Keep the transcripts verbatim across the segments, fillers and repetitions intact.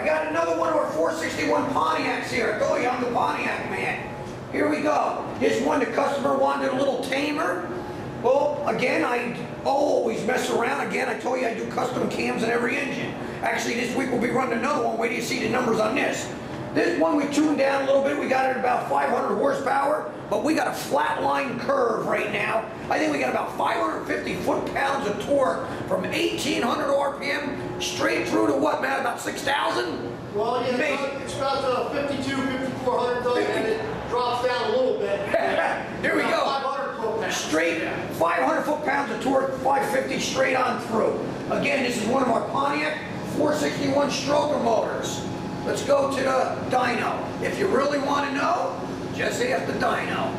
We got another one of our four sixty-one Pontiacs here. I told you I'm the Pontiac man. Here we go. This one the customer wanted a little tamer. Well, again, I always mess around. Again, I told you I do custom cams on every engine. Actually, this week we'll be running another one. Wait till you see the numbers on this. This one we tuned down a little bit. We got it at about five hundred horsepower, but we got a flatline curve right now. I think we got about five hundred fifty foot-pounds of torque from eighteen hundred R P M straight through to what, Matt, about six thousand? Well, yeah, amazing. It's about uh, fifty-two, fifty-four hundred, and it drops down a little bit. Here we go. Straight five hundred foot-pounds of torque, five fifty straight on through. Again, this is one of our Pontiac four sixty-one Stroker motors. Let's go to the dyno. If you really want to know, just ask the dyno.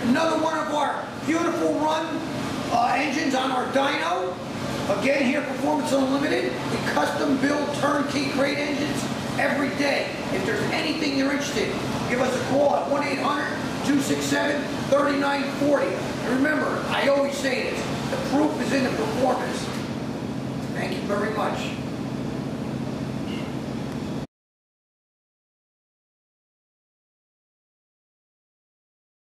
Another one of our beautiful run uh, engines on our dyno. Again, here Performance Unlimited. We custom build turnkey crate engines every day. If there's anything you're interested in, give us a call at one eight hundred, two six seven, three nine four zero. And remember, I always say this, the proof is in the performance.